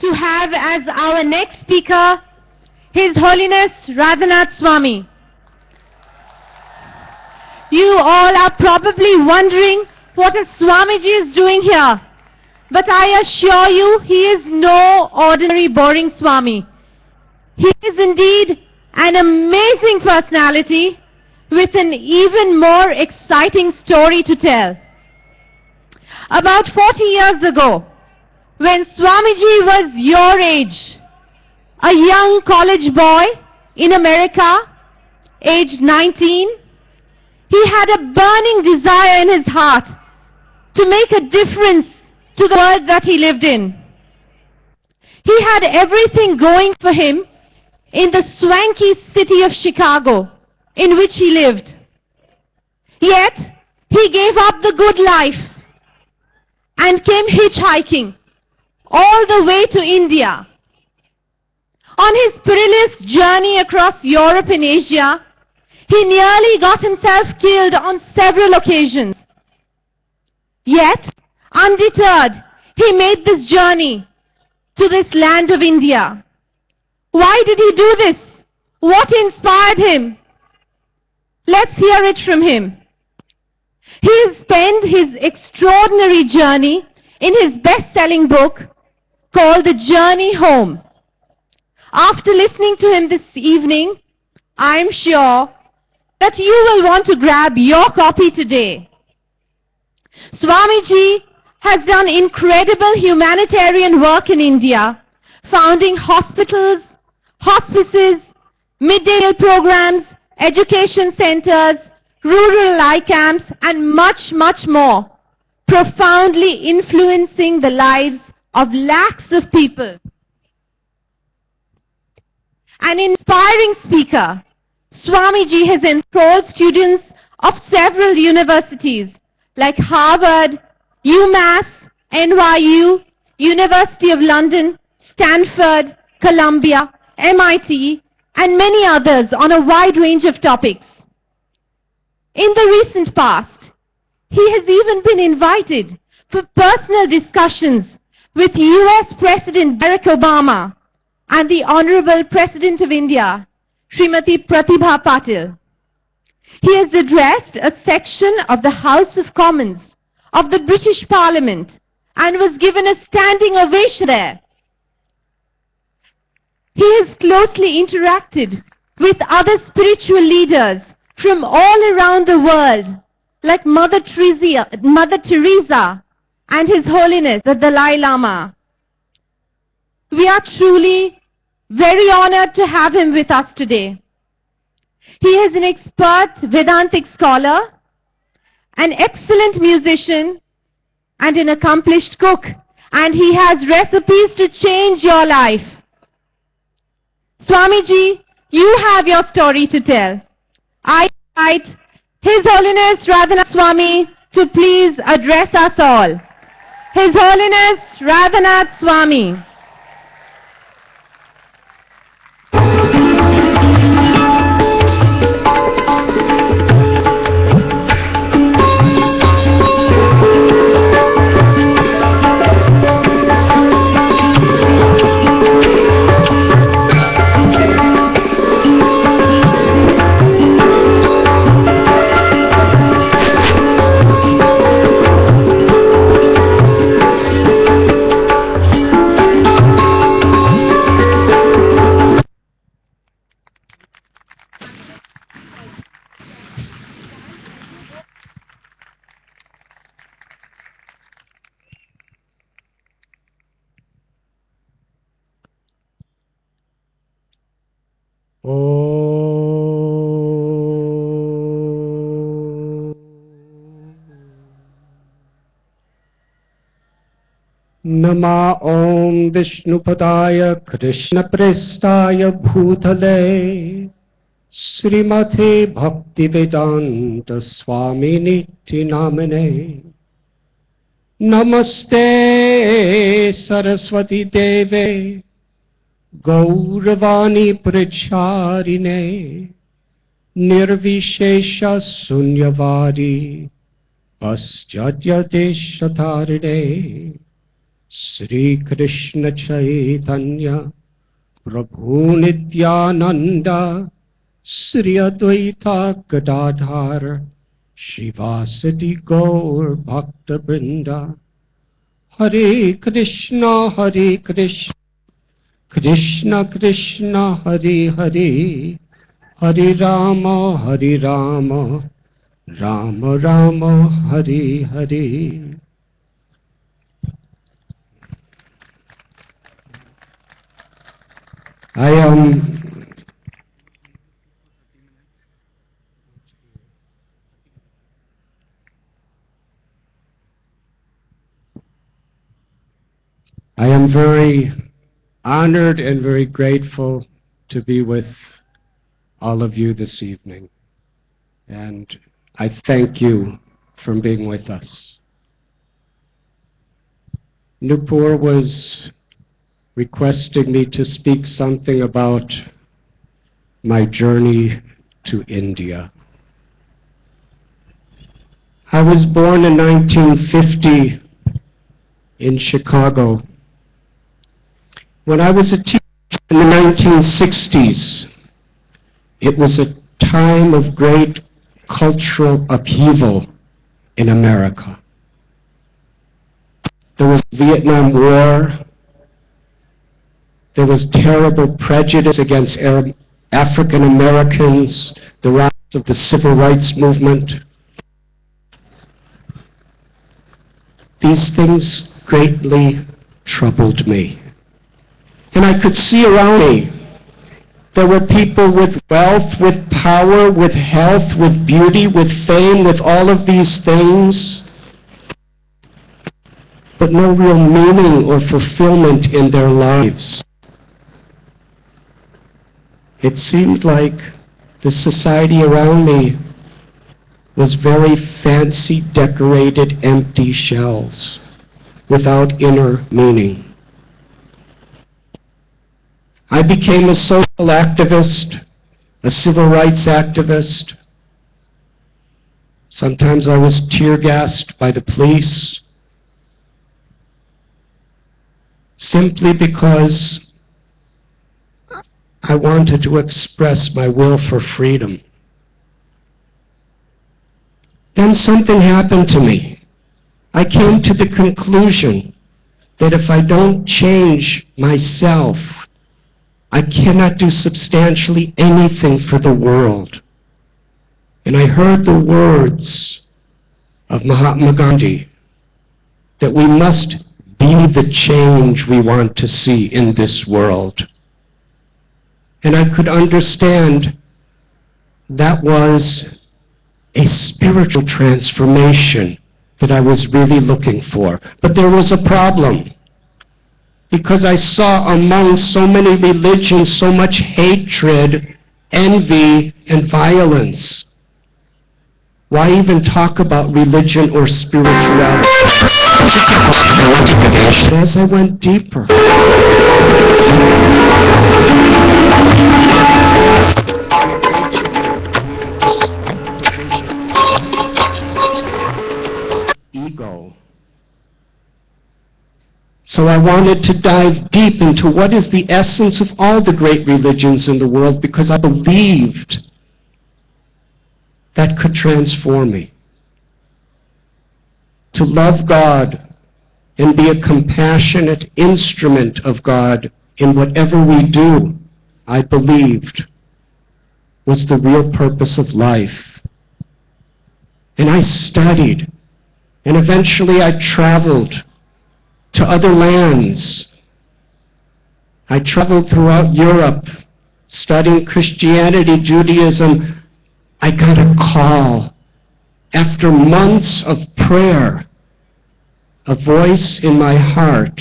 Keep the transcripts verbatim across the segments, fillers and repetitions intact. to have as our next speaker His Holiness Radhanath Swami. You all are probably wondering what a Swamiji is doing here. But I assure you, he is no ordinary boring Swami. He is indeed an amazing personality with an even more exciting story to tell. About forty years ago, when Swamiji was your age, a young college boy in America, aged nineteen, he had a burning desire in his heart to make a difference to the world that he lived in. He had everything going for him in the swanky city of Chicago in which he lived. Yet, he gave up the good life and came hitchhiking all the way to India. On his perilous journey across Europe and Asia, he nearly got himself killed on several occasions. Yet, undeterred, he made this journey to this land of India. Why did he do this? What inspired him? Let's hear it from him. He spent his extraordinary journey in his best-selling book called The Journey Home. After listening to him this evening, I am sure that you will want to grab your copy today. Swamiji has done incredible humanitarian work in India, founding hospitals, hospices, midday meal programs, education centers, rural I camps, and much, much more, profoundly influencing the lives of lakhs of people. An inspiring speaker, Swamiji has enthralled students of several universities like Harvard, UMass, N Y U, University of London, Stanford, Columbia, M I T, and many others on a wide range of topics. In the recent past, he has even been invited for personal discussions with U S President Barack Obama and the Honorable President of India, Srimati Pratibha Patil. He has addressed a section of the House of Commons of the British Parliament and was given a standing ovation there. He has closely interacted with other spiritual leaders from all around the world, like Mother Teresa, Mother Teresa and His Holiness the Dalai Lama. We are truly very honored to have him with us today. He is an expert Vedantic scholar, an excellent musician, and an accomplished cook, and he has recipes to change your life. Swamiji, you have your story to tell. I invite His Holiness Radhanath Swami to please address us all. His Holiness Radhanath Swami. Nama Om Vishnupadaya Krishnaprestaya Bhutale Srimate Bhaktivedanta Swamini Tinamane Namaste Saraswati Deve Gauravani Pracharine Nirvishesha Sunyavari Paschadya Deshatarine Sri Krishna Chaitanya, Prabhu Nityananda, Sri Advaitha Gadadhar, Srivasati Gaur Bhaktabrinda. Hare Krishna, Hare Krishna, Krishna Krishna, Hare Hare, Hare Rama, Hare Rama, Rama Rama, Hare Hare. I am I am very honored and very grateful to be with all of you this evening, and I thank you for being with us. Nupur was requesting me to speak something about my journey to India. I was born in nineteen fifty in Chicago. When I was a teenager in the nineteen sixties, it was a time of great cultural upheaval in America. There was the Vietnam War. There was terrible prejudice against Arab, African Americans, the rise of the civil rights movement. These things greatly troubled me. And I could see around me, there were people with wealth, with power, with health, with beauty, with fame, with all of these things, but no real meaning or fulfillment in their lives. It seemed like the society around me was very fancy decorated empty shells without inner meaning. I became a social activist, a civil rights activist. Sometimes I was tear gassed by the police simply because I wanted to express my will for freedom. Then something happened to me. I came to the conclusion that if I don't change myself, I cannot do substantially anything for the world. And I heard the words of Mahatma Gandhi that we must be the change we want to see in this world. And I could understand that was a spiritual transformation that I was really looking for. But there was a problem, because I saw among so many religions so much hatred, envy, and violence. Why even talk about religion or spirituality? But as I went deeper, ego. So I wanted to dive deep into what is the essence of all the great religions in the world, because I believed that could transform me. To love God and be a compassionate instrument of God in whatever we do, I believed, was the real purpose of life. And I studied, and eventually I traveled to other lands. I traveled throughout Europe, studying Christianity, Judaism. I got a call after months of prayer. A voice in my heart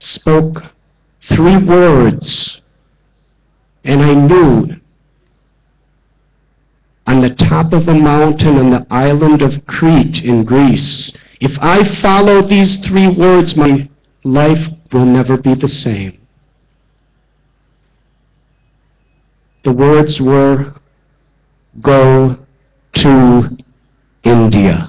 spoke three words, and I knew on the top of a mountain on the island of Crete in Greece, if I follow these three words, my life will never be the same. The words were, "Go to India."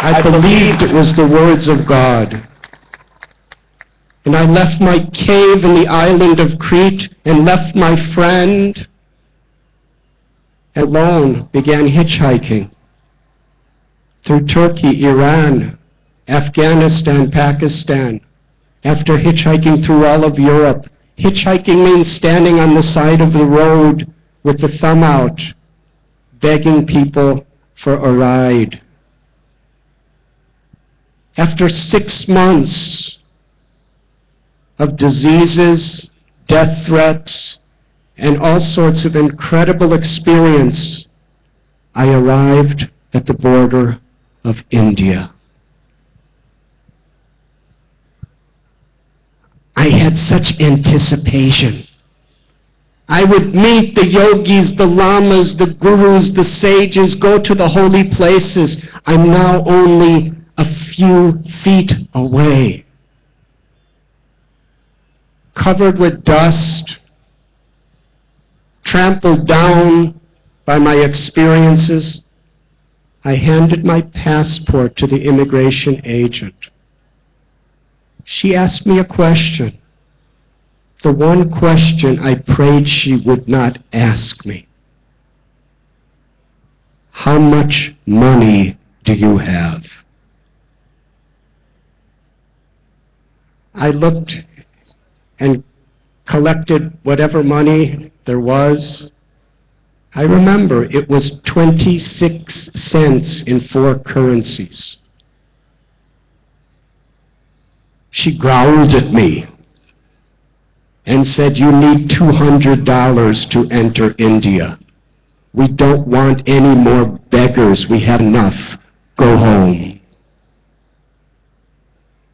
I believed it was the words of God. And I left my cave in the island of Crete and left my friend alone, began hitchhiking through Turkey, Iran, Afghanistan, Pakistan. After hitchhiking through all of Europe, hitchhiking means standing on the side of the road with the thumb out, begging people for a ride. After six months of diseases, death threats, and all sorts of incredible experience, I arrived at the border of India. I had such anticipation. I would meet the yogis, the lamas, the gurus, the sages, go to the holy places. I'm now only a few feet away. Covered with dust, trampled down by my experiences, I handed my passport to the immigration agent. She asked me a question, the one question I prayed she would not ask me. How much money do you have? I looked and collected whatever money there was. I remember it was twenty-six cents in four currencies. She growled at me and said, you need two hundred dollars to enter India. We don't want any more beggars. We have enough. Go home.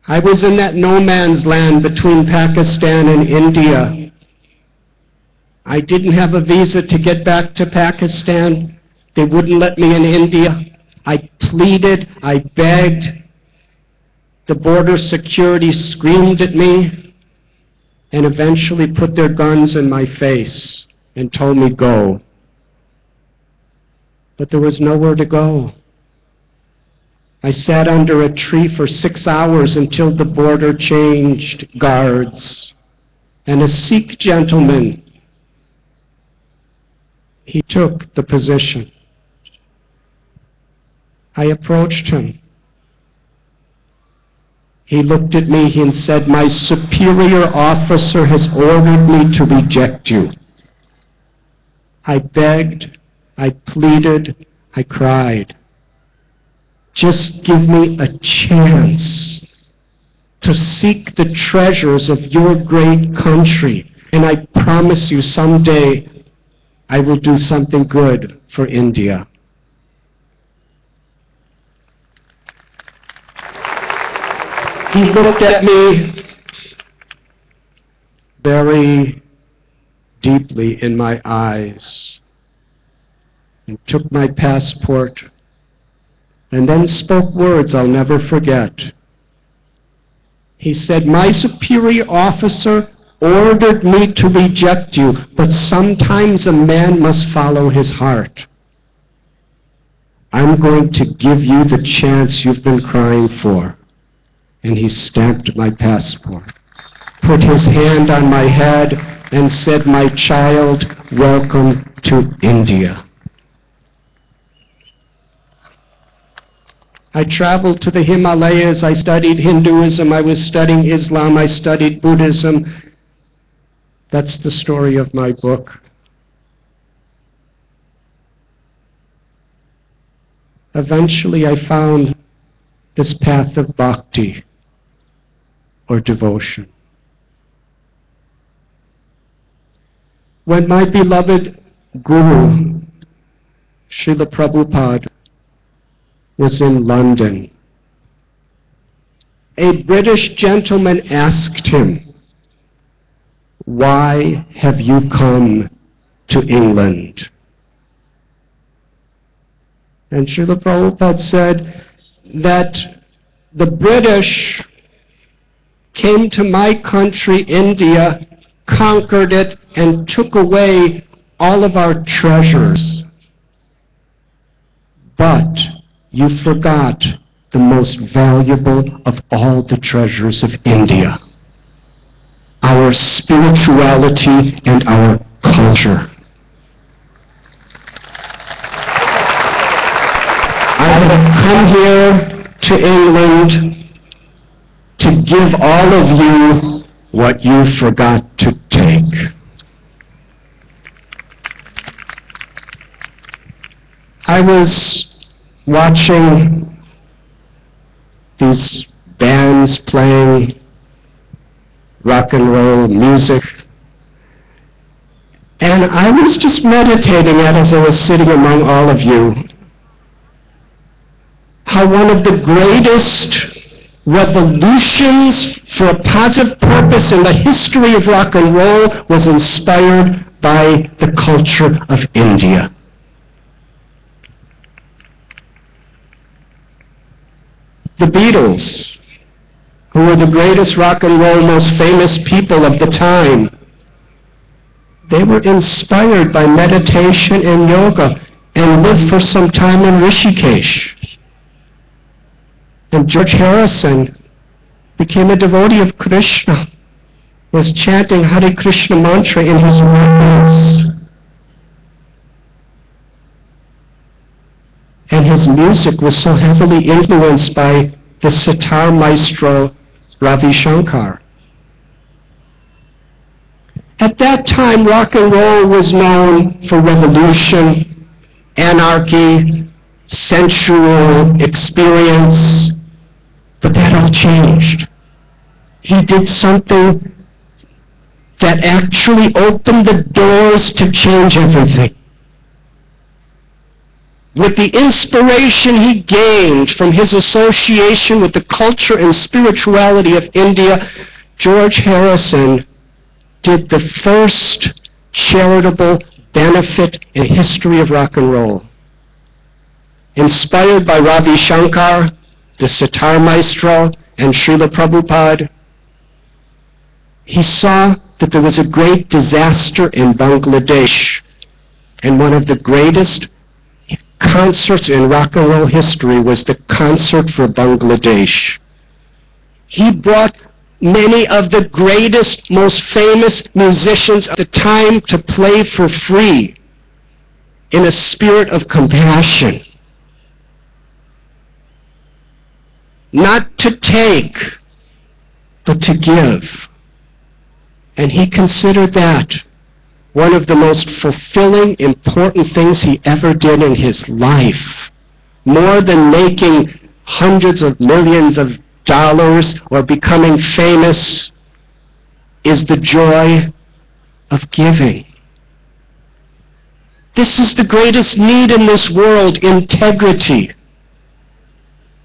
I was in that no man's land between Pakistan and India. I didn't have a visa to get back to Pakistan. They wouldn't let me in India. I pleaded, I begged. The border security screamed at me and eventually put their guns in my face and told me go. But there was nowhere to go. I sat under a tree for six hours until the border changed guards. And a Sikh gentleman, he took the position. I approached him. He looked at me and said, my superior officer has ordered me to reject you. I begged, I pleaded, I cried. Just give me a chance to seek the treasures of your great country, and I promise you someday I will do something good for India. He looked at me very deeply in my eyes and took my passport and then spoke words I'll never forget. He said, my superior officer ordered me to reject you, but sometimes a man must follow his heart. I'm going to give you the chance you've been crying for. And he stamped my passport, put his hand on my head, and said, my child, welcome to India. I traveled to the Himalayas. I studied Hinduism. I was studying Islam. I studied Buddhism. That's the story of my book. Eventually, I found this path of bhakti, or devotion. When my beloved Guru, Srila Prabhupada, was in London, a British gentleman asked him, why have you come to England? And Srila Prabhupada said that the British came to my country, India, conquered it, and took away all of our treasures. But you forgot the most valuable of all the treasures of India. Our spirituality and our culture. I have come here to England to give all of you what you forgot to take. I was watching these bands playing rock and roll music, and I was just meditating at as I was sitting among all of you, how one of the greatest revolutions for a positive purpose in the history of rock and roll was inspired by the culture of India. The Beatles, who were the greatest rock and roll, most famous people of the time, they were inspired by meditation and yoga and lived for some time in Rishikesh. And George Harrison became a devotee of Krishna, was chanting Hare Krishna mantra in his workplace. And his music was so heavily influenced by the sitar maestro Ravi Shankar. At that time, rock and roll was known for revolution, anarchy, sensual experience, but that all changed. He did something that actually opened the doors to change everything. With the inspiration he gained from his association with the culture and spirituality of India, George Harrison did the first charitable benefit in the history of rock and roll. Inspired by Ravi Shankar, the sitar maestro, and Srila Prabhupada, he saw that there was a great disaster in Bangladesh, and one of the greatest concerts in rock and roll history was the concert for Bangladesh. He brought many of the greatest, most famous musicians at the time to play for free in a spirit of compassion. Not to take, but to give. And he considered that one of the most fulfilling, important things he ever did in his life. More than making hundreds of millions of dollars or becoming famous is the joy of giving. This is the greatest need in this world, integrity.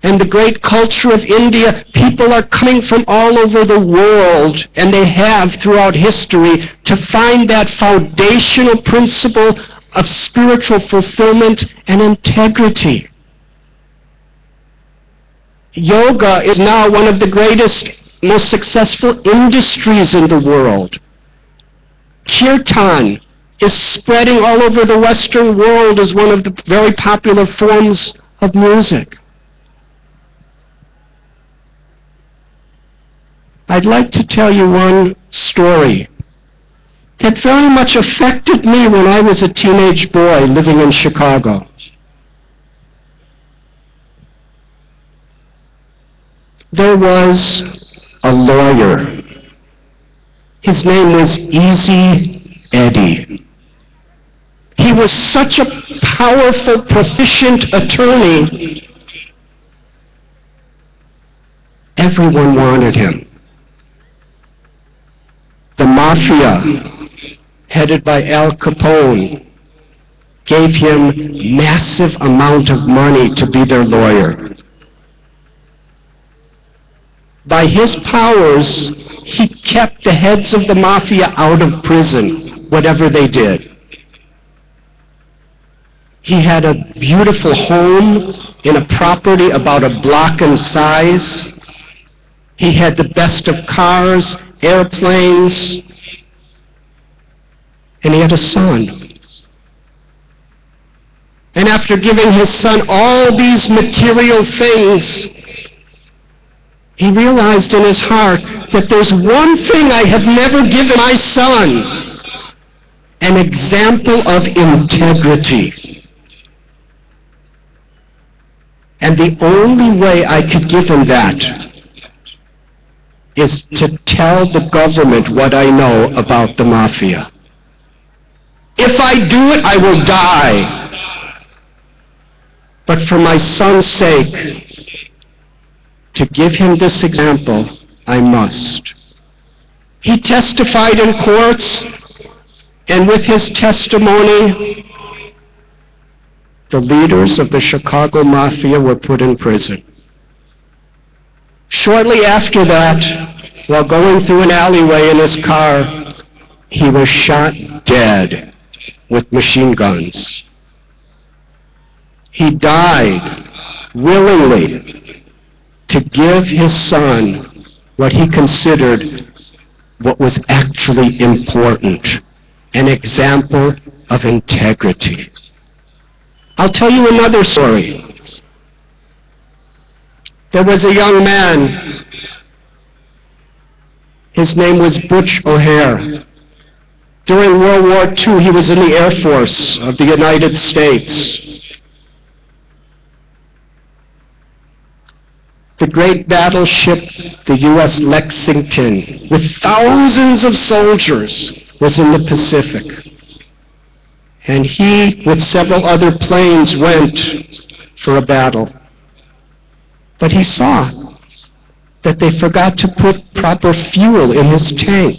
And the great culture of India, people are coming from all over the world, and they have throughout history, to find that foundational principle of spiritual fulfillment and integrity. Yoga is now one of the greatest, most successful industries in the world. Kirtan is spreading all over the Western world as one of the very popular forms of music. I'd like to tell you one story that very much affected me when I was a teenage boy living in Chicago. There was a lawyer. His name was Easy Eddie. He was such a powerful, proficient attorney. Everyone wanted him. The mafia, headed by Al Capone, gave him massive amount of money to be their lawyer. By his powers, he kept the heads of the mafia out of prison, whatever they did. He had a beautiful home in a property about a block in size. He had the best of cars, airplanes, and he had a son. And after giving his son all these material things, He realized in his heart that there's one thing I have never given my son, an example of integrity. And the only way I could give him that is to tell the government what I know about the mafia. If I do it, I will die. But for my son's sake, to give him this example, I must. He testified in courts, and with his testimony, the leaders of the Chicago Mafia were put in prison. Shortly after that, while going through an alleyway in his car, he was shot dead with machine guns. He died willingly to give his son what he considered what was actually important, an example of integrity. I'll tell you another story. There was a young man, his name was Butch O'Hare. During World War Two, he was in the Air Force of the United States. The great battleship, the U S Lexington, with thousands of soldiers, was in the Pacific. And he, with several other planes, went for a battle. But he saw that they forgot to put proper fuel in his tank.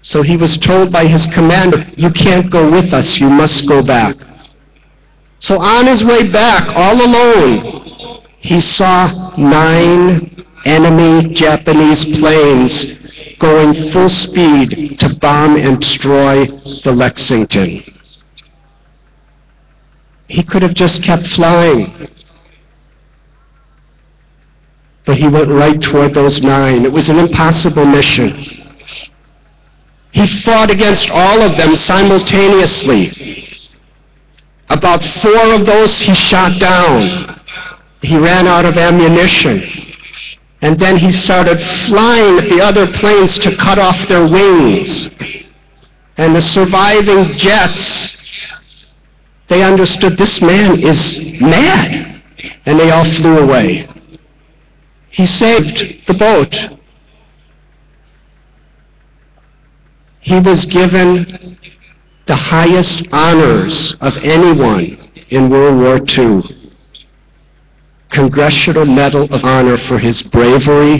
So he was told by his commander, "You can't go with us, you must go back." So on his way back, all alone, he saw nine enemy Japanese planes going full speed to bomb and destroy the Lexington. He could have just kept flying. But he went right toward those nine. It was an impossible mission. He fought against all of them simultaneously. About four of those he shot down. He ran out of ammunition. And then he started flying at the other planes to cut off their wings. And the surviving jets, they understood this man is mad. And they all flew away. He saved the boat. He was given the highest honors of anyone in World War Two. Congressional Medal of Honor for his bravery.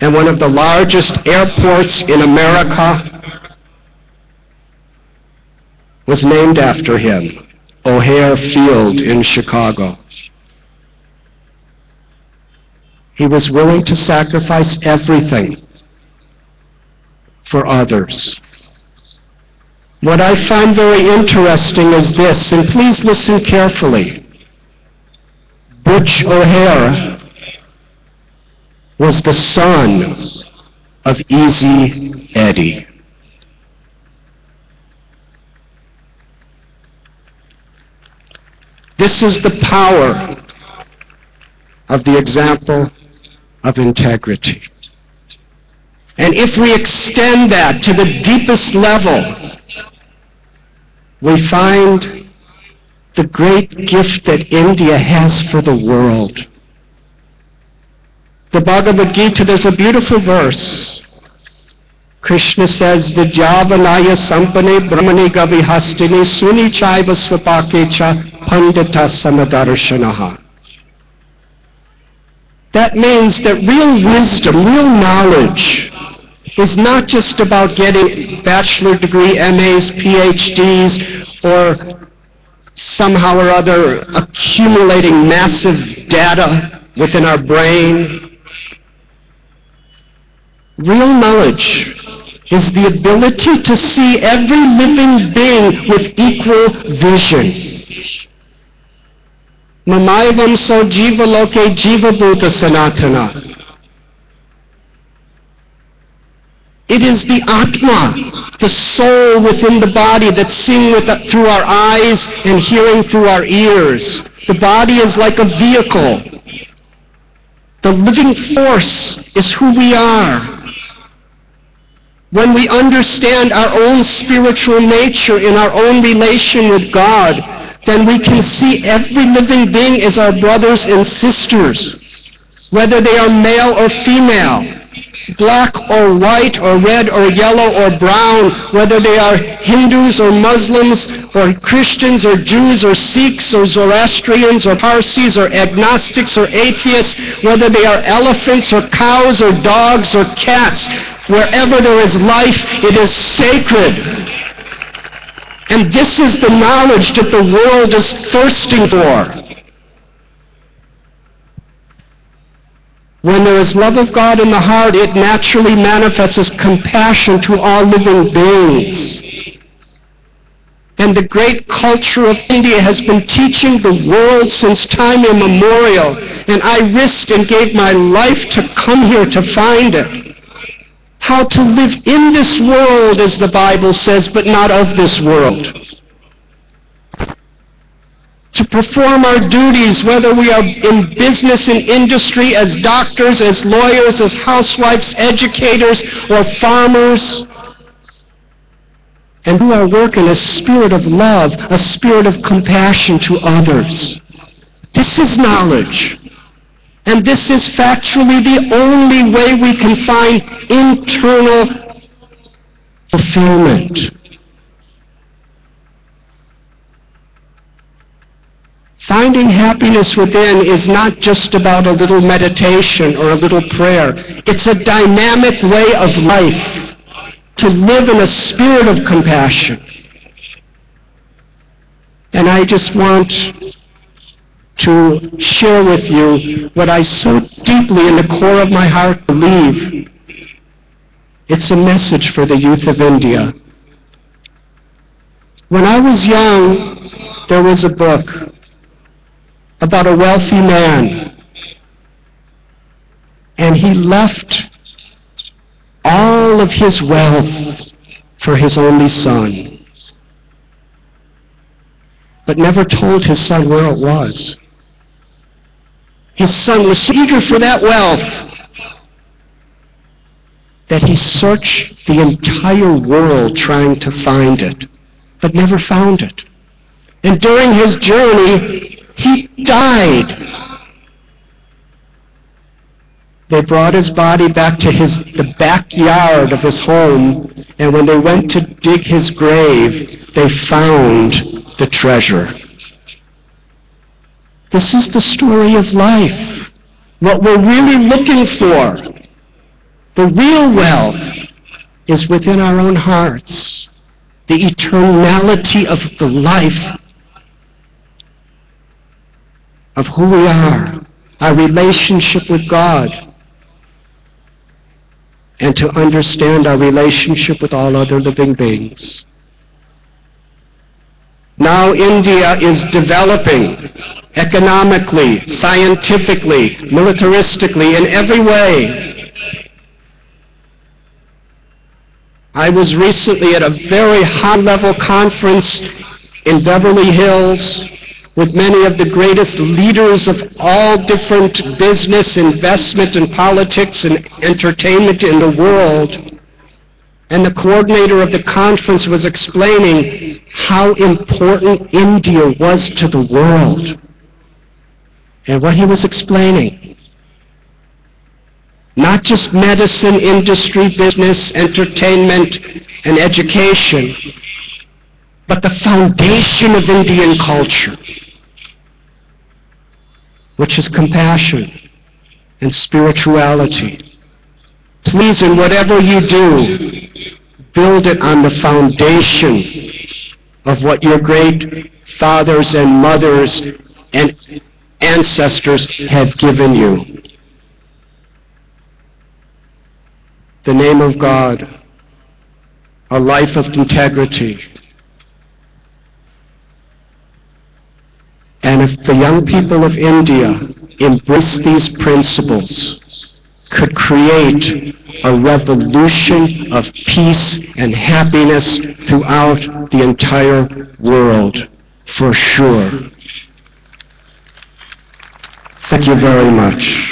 And one of the largest airports in America was named after him, O'Hare Field in Chicago. He was willing to sacrifice everything for others. What I find very interesting is this, and please listen carefully. Butch O'Hare was the son of Easy Eddie. This is the power of the example of integrity. And if we extend that to the deepest level, we find the great gift that India has for the world. The Bhagavad Gita, there's a beautiful verse. Krishna says, Vijyavanaya sampane brahmani gavihastini suni chaiva svapakecha pandita samadarshanaha. That means that real wisdom, real knowledge, is not just about getting bachelor degree, M As, P H Ds, or somehow or other accumulating massive data within our brain. Real knowledge is the ability to see every living being with equal vision. Mamaevam so jiva loke jiva bhuta sanatana. It is the Atma, the soul within the body that's seen with, through our eyes and hearing through our ears. The body is like a vehicle. The living force is who we are. When we understand our own spiritual nature in our own relation with God, then we can see every living being as our brothers and sisters, whether they are male or female, black or white or red or yellow or brown, whether they are Hindus or Muslims or Christians or Jews or Sikhs or Zoroastrians or Parsis or agnostics or atheists, whether they are elephants or cows or dogs or cats, wherever there is life, it is sacred. And this is the knowledge that the world is thirsting for. When there is love of God in the heart, it naturally manifests as compassion to all living beings. And the great culture of India has been teaching the world since time immemorial, and I risked and gave my life to come here to find it. How to live in this world, as the Bible says, but not of this world. To perform our duties, whether we are in business and industry, as doctors, as lawyers, as housewives, educators, or farmers. And do our work in a spirit of love, a spirit of compassion to others. This is knowledge. And this is factually the only way we can find internal fulfillment. Finding happiness within is not just about a little meditation or a little prayer. It's a dynamic way of life, to live in a spirit of compassion. And I just want to share with you what I so deeply in the core of my heart believe. It's a message for the youth of India. When I was young, there was a book about a wealthy man, and he left all of his wealth for his only son, but never told his son where it was. His son was so eager for that wealth that he searched the entire world trying to find it, but never found it. And during his journey, he died. They brought his body back to his, the backyard of his home, and when they went to dig his grave, they found the treasure. This is the story of life, what we're really looking for. The real wealth is within our own hearts, the eternality of the life of who we are, our relationship with God, and to understand our relationship with all other living beings. Now India is developing economically, scientifically, militaristically, in every way. I was recently at a very high-level conference in Beverly Hills, with many of the greatest leaders of all different business, investment, and politics and entertainment in the world. And the coordinator of the conference was explaining how important India was to the world. And what he was explaining, not just medicine, industry, business, entertainment, and education, but the foundation of Indian culture, which is compassion and spirituality. Please, in whatever you do, build it on the foundation of what your great fathers and mothers and ancestors have given you. The name of God, a life of integrity. And if the young people of India embrace these principles, could create a revolution of peace and happiness throughout the entire world, for sure. Thank you very much.